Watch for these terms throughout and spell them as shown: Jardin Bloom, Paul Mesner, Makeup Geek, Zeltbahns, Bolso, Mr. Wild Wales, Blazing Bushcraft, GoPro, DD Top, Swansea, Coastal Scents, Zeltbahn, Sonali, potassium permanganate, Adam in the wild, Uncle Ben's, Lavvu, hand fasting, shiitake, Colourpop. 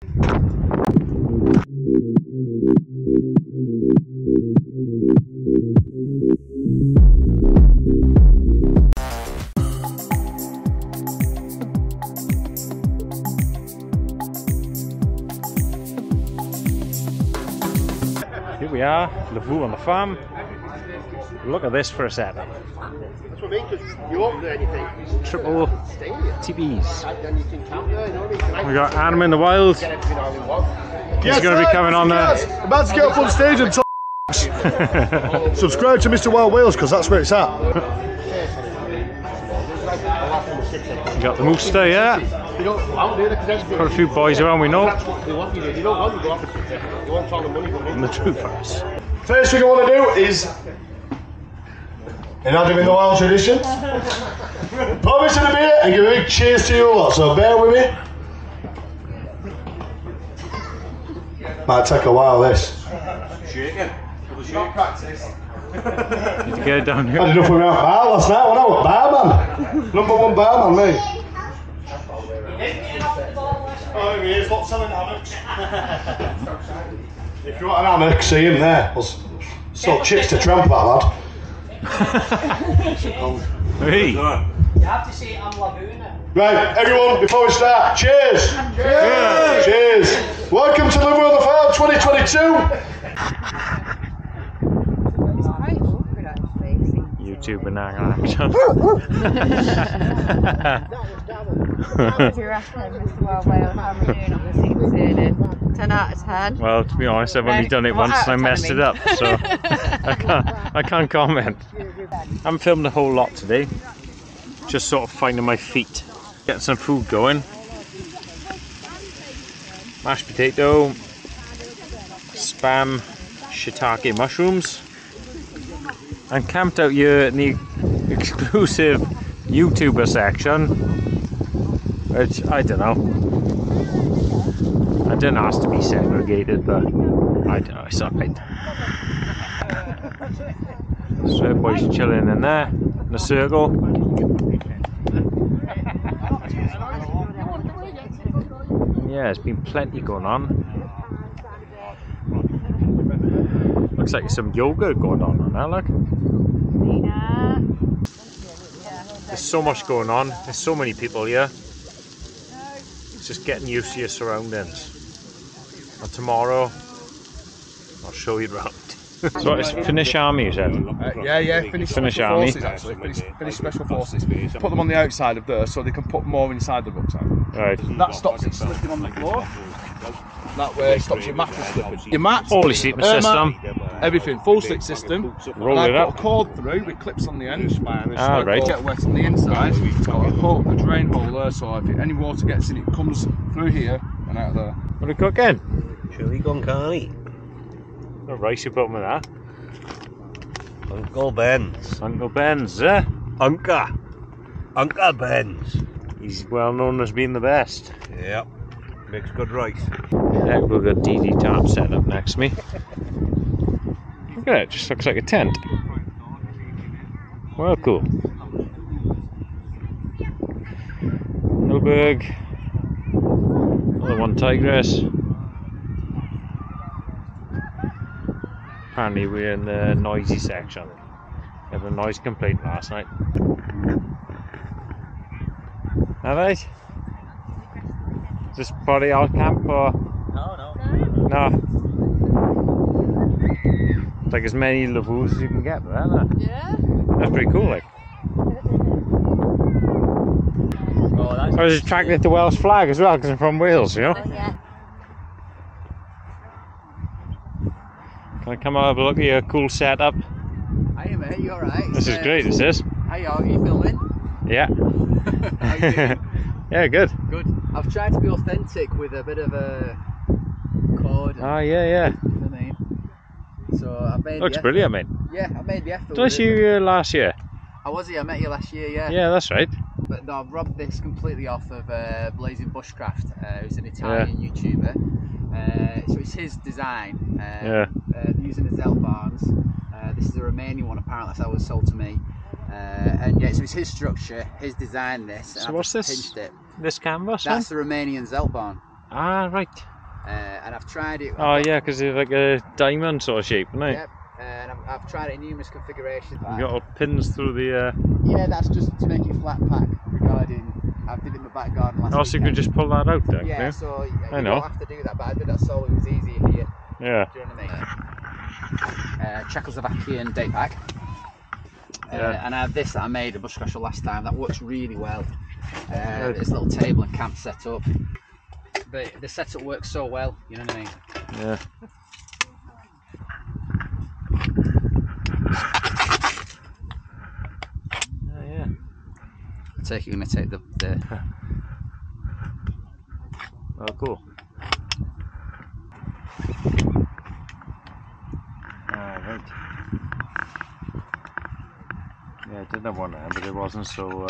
Here we are, Lavvu on the farm. Look at this for a setup. That's what I mean, because you won't do anything. Triple TPs. We got Adam in the Wild. He's going to be coming on there. I'm about to get up on stage and subscribe to Mr. Wild Wales, because that's where it's at. We got the moose there, yeah. Got a few boys around, we know. And the troopers. First thing I want to do is, in Adam in the Wild tradition, pour me some beer and give a big cheers to you all, so bear with me. Might take a while, this. Shaking. Not practice. Did you get it down here? I had enough with my bar last night when I was barman. Number 1 barman, me. Oh, he is, lots of an hammock. If you want an hammock, see him there. We'll sell chips to tramp that lad. Hey. You have to say I'm Lavvu now. Right, everyone, before we start, cheers! Cheers! Cheers! Cheers. Welcome to Lavvu on the Farm 2022! YouTube and action. How would you reckon, Mr. Wild Wales, how are we doing on this evening? 10 out of 10? Well, to be honest, I've only done it once and I messed it up, so I can't comment. I'm filming the whole lot today, just sort of finding my feet. Getting some food going. Mashed potato, spam, shiitake mushrooms. I'm camped out here in the exclusive YouTuber section. Which, I don't know. I didn't ask to be segregated, but I don't know, it's alright. So everybody's chilling in there, in a circle. Yeah, there's been plenty going on. Looks like some yoga going on there, look. There's so much going on, there's so many people here. Just getting used to your surroundings, and tomorrow I'll show you around. So it's Finnish Army, you said? Yeah, Finnish Army. Forces, actually. Finnish Special Forces. Put them on the outside of there so they can put more inside the rucksack. Right. That stops it slipping on the floor. That way it stops your mattress slipping. Your mat, fully sleeping system. Everything, full sleep system. Roll it up. I've got a cord through with clips on the end. Ah, right. Get wet on the inside. It's got a drain hole there, so if any water gets in, it comes through here and out there. What are you cooking? Chili con carne. What rice you put with that? Uncle Ben's. Uncle Ben's, eh? Uncle Ben's. He's well known as being the best. Yep. Makes good rice. Yeah, we've got DD Top set up next to me. Look at it, just looks like a tent. Well, cool. Nilberg. Another one, tigress. Apparently we're in the noisy section. Had a noise complaint last night. Alright. Is this part of our camp or? No. It's like as many Lavvus as you can get, there, isn't it? Yeah. That's pretty cool, like. Oh, I was just attracted to the Welsh flag as well, because I'm from Wales, you know? Yeah. Can I come over and look at your cool setup? Hiya mate, you alright? This is great, this is. Hiya, are you filming? Yeah. How you doing? Yeah, good. Good. I've tried to be authentic with a bit of a cord. Ah, yeah. You know what I mean? So I made looks brilliant, mate. Yeah, I made the effort. Did I see you last year? I was here, I met you last year, yeah. Yeah, that's right. But no, I've robbed this completely off of Blazing Bushcraft, who's an Italian YouTuber. So it's his design. Using the Zeltbahns. This is a Romanian one apparently, that's how it was sold to me. And yeah, so it's his structure, his design this. So what's this? This canvas? That's the Romanian Zeltbahn. Ah, right. And I've tried it. Oh yeah, because it's like a diamond sort of shape, isn't it? Yep. And I've tried it in numerous configurations. You've got all pins through the... Yeah, that's just to make it flat pack regarding... I did it in my back garden last weekend. Oh, so you could just pull that out then? Yeah, so you don't have to do that, but I did that so it was easier here. Yeah. Do you know what I mean? Czechoslovakian date pack. And I have this that I made a bushcrasher last time, that works really well. This little table and camp set up. But the setup works so well, you know what I mean? Yeah. Take it, you're going to take the... Oh, cool. Alright. Yeah, I did have one there, but it wasn't so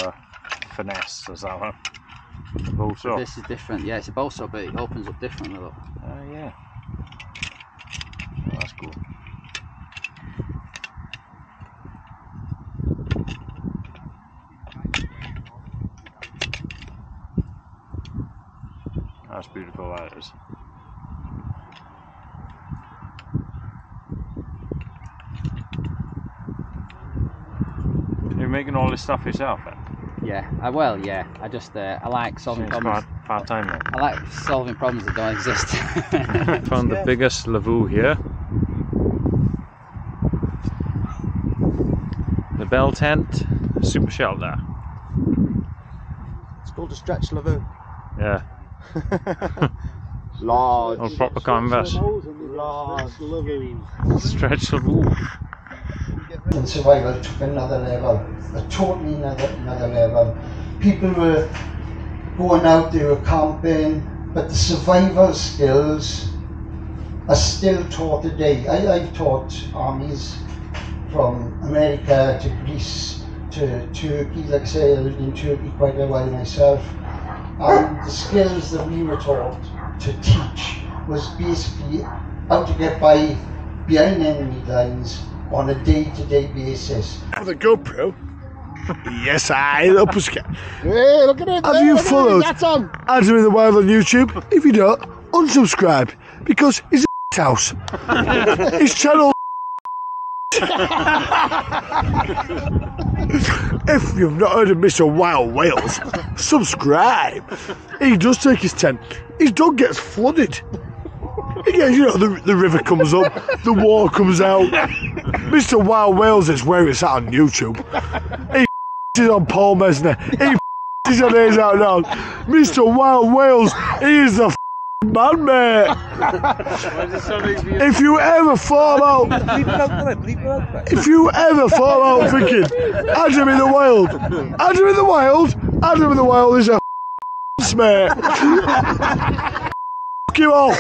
finessed as that one. Bolso. This is different, yeah, it's a bolso, but it opens up differently, look. Oh, yeah. Oh, that's cool. That's beautiful, that is. You're making all this stuff yourself then? Yeah, well, yeah. I just, I like solving problems. Part-time then? I like solving problems that don't exist. Found the biggest Lavvu here. The bell tent, super shelter. It's called a stretch Lavvu. Yeah. Large. On proper canvas. Large. Stretchable. Survival took another level. A totally another level. People were going out, they were camping, but the survival skills are still taught today. I've taught armies from America to Greece to Turkey. Like I say, I lived in Turkey quite a while myself. And the skills that we were taught to teach was basically how to get by behind enemy lines on a day-to-day basis. With a GoPro? Yes, I love Pussycat. Hey, look at it. Have you followed Adam in the Wild on YouTube? If you don't, unsubscribe, because it's a house. His channel. If you've not heard of Mr. Wild Wales, subscribe. He does take his tent. His dog gets flooded. He gets, you know, the river comes up, the water comes out. Mr. Wild Wales is where it's at on YouTube. He is on Paul Mesner. He is on his out now. Mr. Wild Wales, he is the man, mate. If you ever fall out, if you ever fall out thinking Adam in the Wild, Adam in the Wild, Adam in the Wild is a mate. Fuck you all.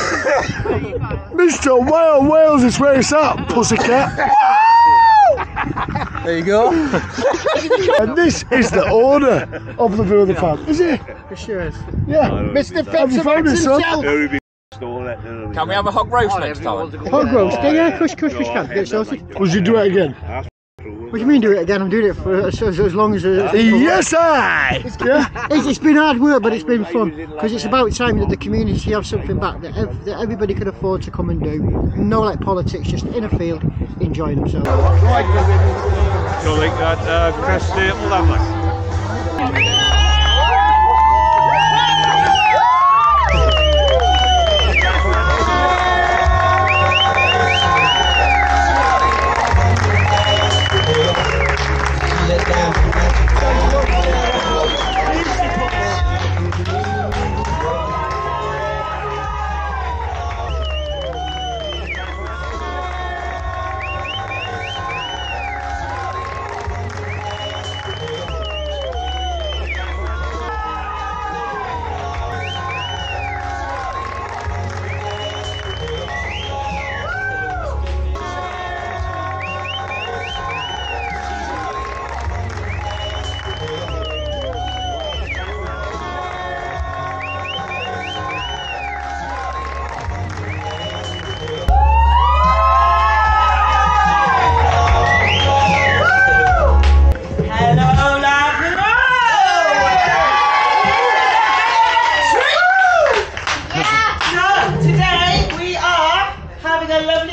Mr. Wild Wales is where it's at, pussycat. There you go. And this is the owner of the Lavvu of the Farm, is it? It sure is. Yeah. No, Mr. Fenton himself. Can we have a hog roast next time? Hog roast? Yeah, cush can. Get sorted. Would you do it again? What do you mean do it again? I'm doing it for as long as... Yes, I! It's been hard work, but it's been fun. Because it's about time that the community have something back that everybody can afford to come and do. No like politics, just in a field, enjoying themselves. So like that crest staple, that one.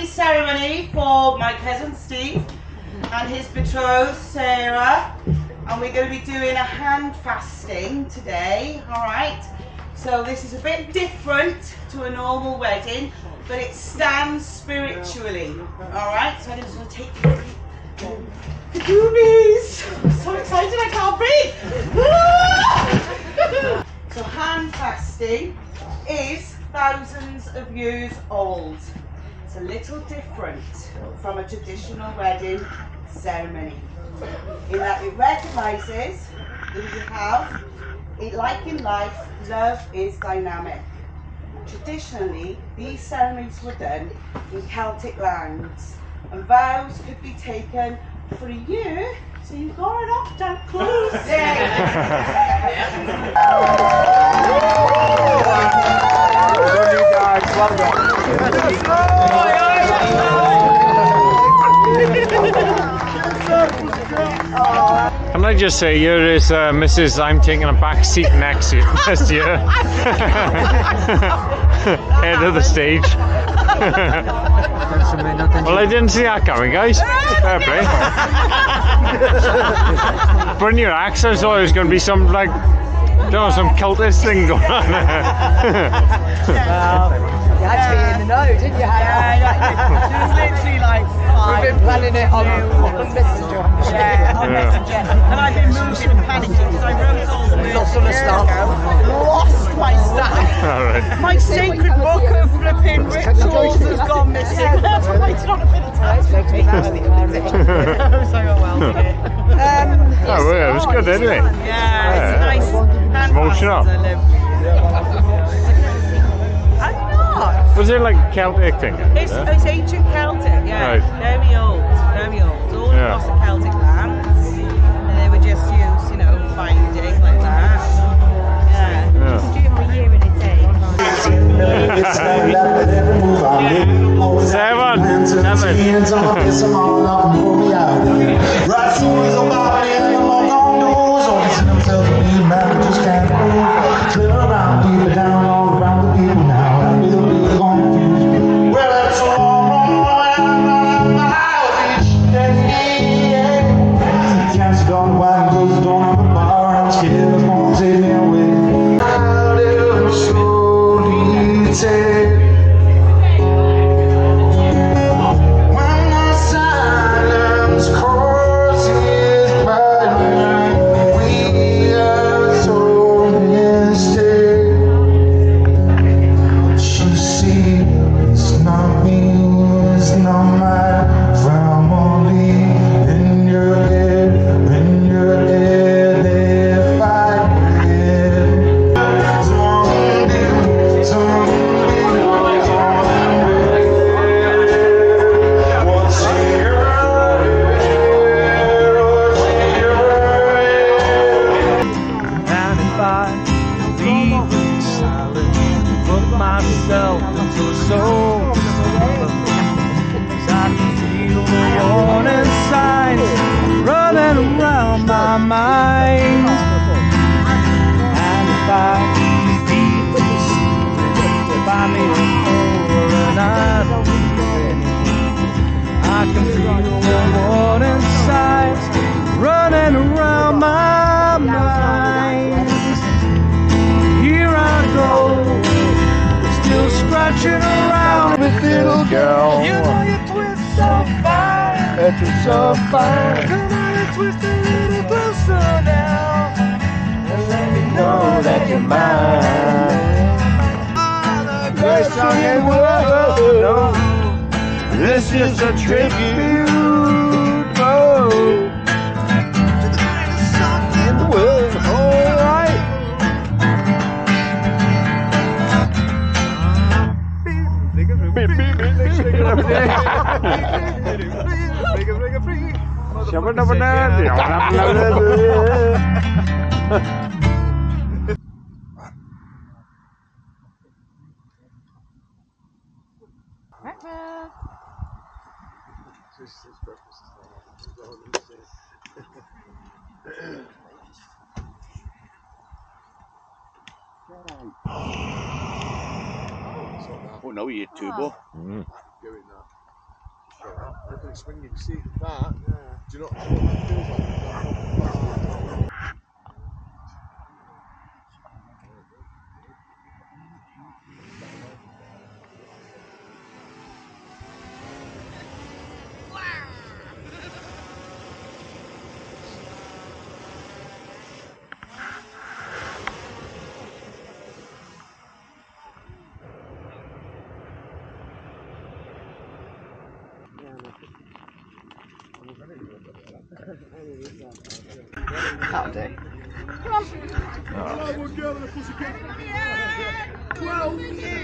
wedding ceremony for my cousin Steve and his betrothed Sarah, and we're going to be doing a hand fasting today. All right, so this is a bit different to a normal wedding, but it stands spiritually. All right, so I just want to take the doobies. I'm so excited I can't breathe. So hand fasting is thousands of years old. It's a little different from a traditional wedding ceremony in that it recognises that you have, like in life, love is dynamic. Traditionally, these ceremonies were done in Celtic lands, and vows could be taken for a year, so you've got it up down close. Can I just say, here is Mrs. I'm taking a back seat next year. Head of the stage. Well, I didn't see that coming, guys. Fair play. Bring your axe. I thought it was going to be some, like, I don't know, some cultist thing going on. You had to be in the know, didn't you? Yeah, she was literally like, we've been planning it on Messenger. Yeah, on Messenger. And I've been moving and panicking because I wrote all the words. Lost all the stuff. Lost my stuff. All right. My sacred book of flipping rituals has gone missing. That's waited on a bit of time. I was like, oh well, oh, well, it was good anyway. Yeah, it's nice. Motion up. I'm not. Was it like a Celtic thing? It's ancient Celtic, yeah. Right. Very old. All across the Celtic lands. And they were just used, you know, binding like that. Yeah. Just do for a year and a day. Oh no, you turbo. sure. I can swing you. See that? Yeah. Do you know? That'll do. Come on. Oh.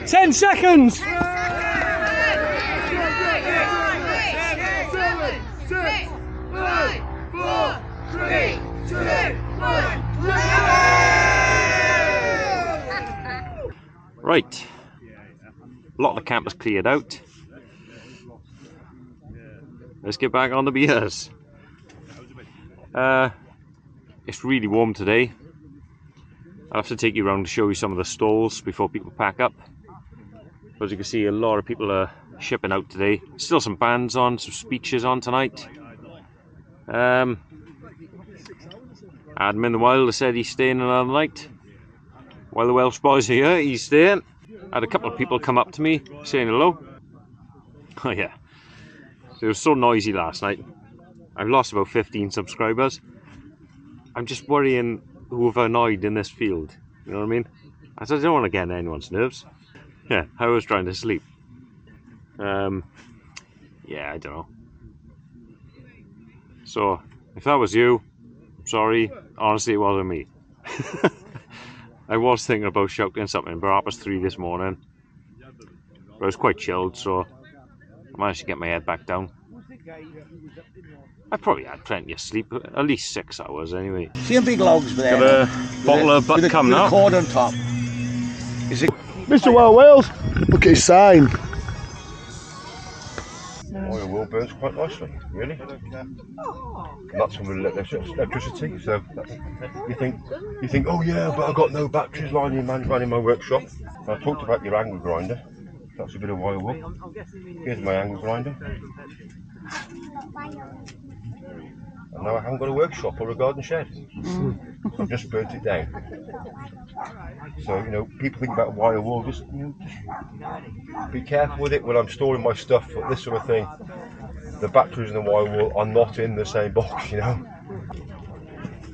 10 seconds! 6, 5, 4, 3, 2, 1. Right. A lot of the camp was cleared out. Let's get back on the beers. It's really warm today. I'll have to take you around to show you some of the stalls before people pack up. As you can see, a lot of people are shipping out today. Still some bands on, some speeches on tonight. Adam in the Wild said he's staying another night. While the Welsh boys are here, he's staying. I had a couple of people come up to me saying hello. Oh yeah. It was so noisy last night. I've lost about 15 subscribers. I'm just worrying who have annoyed in this field. You know what I mean? I said I don't want to get anyone's nerves. Yeah, I was trying to sleep. Yeah, I don't know. So, if that was you, I'm sorry. Honestly, it wasn't me. I was thinking about shouting something, but it was 3 this morning. But I was quite chilled, so I managed to get my head back down. I probably had plenty of sleep, at least 6 hours anyway. Seeing big logs there. Got a bottle of butt cum now. Cord on top. Is it Mr. Wild Wales? Look at his sign. Oil will burns quite nicely, really. That's from electricity. So you think, oh yeah, but I've got no batteries lying in my workshop. And I talked about your angle grinder. That's a bit of oil wool. Here's my angle grinder. And now I haven't got a workshop or a garden shed. I've just burnt it down. So, you know, people think about wire wall, just, you know, just be careful with it when I'm storing my stuff for this sort of thing. The batteries and the wire wall are not in the same box, you know.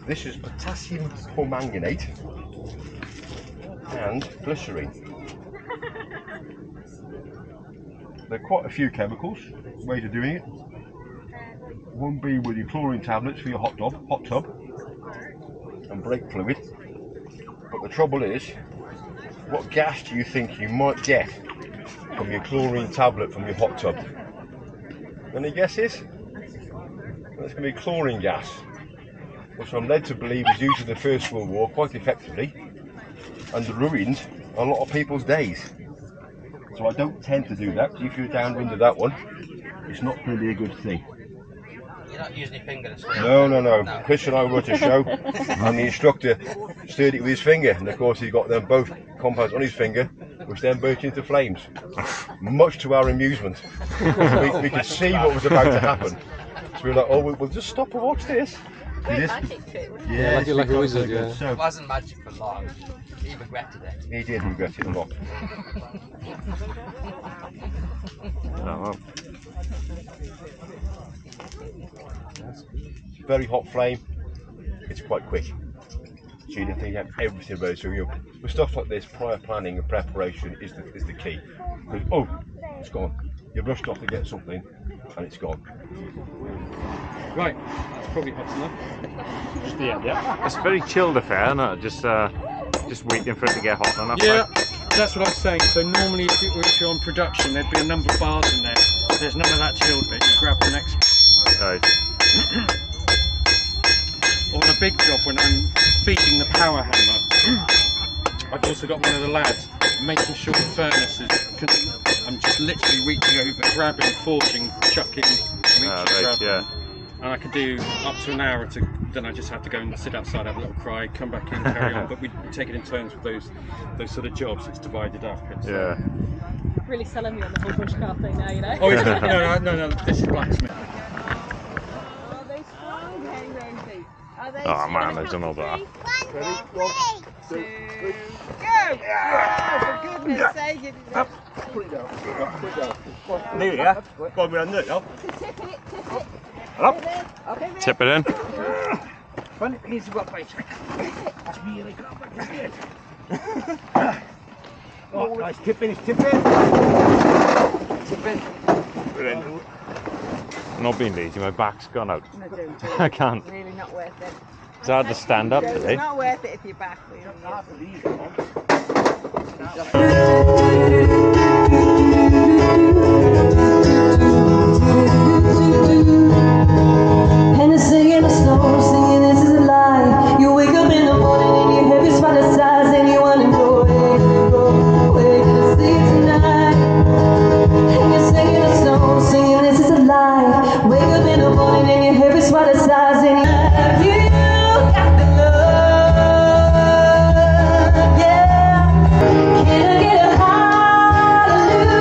This is potassium permanganate and glycerine. There are quite a few chemicals, ways of doing it. One being with your chlorine tablets for your hot tub and brake fluid. But the trouble is, what gas do you think you might get from your chlorine tablet from your hot tub? Any guesses? That's going to be chlorine gas, which I'm led to believe is used in the First World War quite effectively and ruined a lot of people's days. So I don't tend to do that. If you're downwind of that one, it's not going to be a good thing. You're not using your finger to stir it? No. Chris and I were at a show, and the instructor stirred it with his finger, and of course he got them both compounds on his finger, which then burst into flames, much to our amusement. we could see what was about to happen. So we were like, oh, we'll just stop and watch this. Magic too. Yeah, like a wizard, yeah. So it wasn't magic for long. He regretted it. He did regret it a lot. Oh, well. Very hot flame. It's quite quick. So you think you have everything ready to you. With stuff like this, prior planning and preparation is the key. Because, oh, it's gone. You rushed off to get something, and it's gone. Right, that's probably hot enough. Just the end, yeah. It's a very chilled affair, isn't it? Just waiting for it to get hot enough. Yeah, right? That's what I was saying. So normally, if you're on production, there'd be a number of bars in there. There's none of that chilled bit. You grab the next. Right. On a big job, when I'm feeding the power hammer, I've also got one of the lads making sure the furnace is. I'm just literally reaching over, grabbing, forging, chucking, reaching, grabbing. Yeah. And I could do up to an hour, then I just had to go and sit outside, have a little cry, come back in, carry on. But we take it in turns with those sort of jobs. It's divided up. It's, yeah. really selling me on the whole bushcraft thing now, you know? Oh, no, this is blacksmith. Are they strong? Oh man, they've done all that. One, two, three. Go! Yeah. Oh, for goodness sake, put it down. Put it down. Nearly, yeah? Go on, we're near it now. Tip it, tip it. Up. Tip it in. Find it needs to go up by check. That's really good. Oh, nice tipping, it's tipping. Brilliant. I'm not being lazy, my back's gone out. I can't. It's really not worth it. It's hard to stand up today. It's not worth it if you're back. And it's singing the snow, singing this is a lie. You wake up in the morning and your heavy's fantasize and you want to go away, go away to the sea tonight. And you're singing the snow, singing this is a lie. Wake up in the morning and your heavy's fantasize and you have you. Can I get a hallelujah?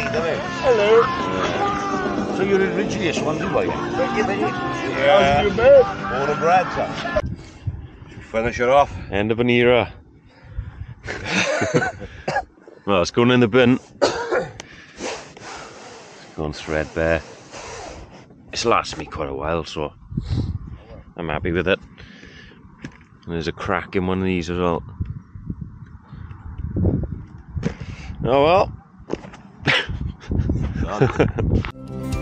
Hi, come here. Hello. So you're originally a Swansea boy? Yeah. How's your bed? Born and bred, sir. Should we finish her off? End of an era. Well, it's going in the bin. It's going threadbare. It's lasted me quite a while, so I'm happy with it. And there's a crack in one of these as well. Oh well.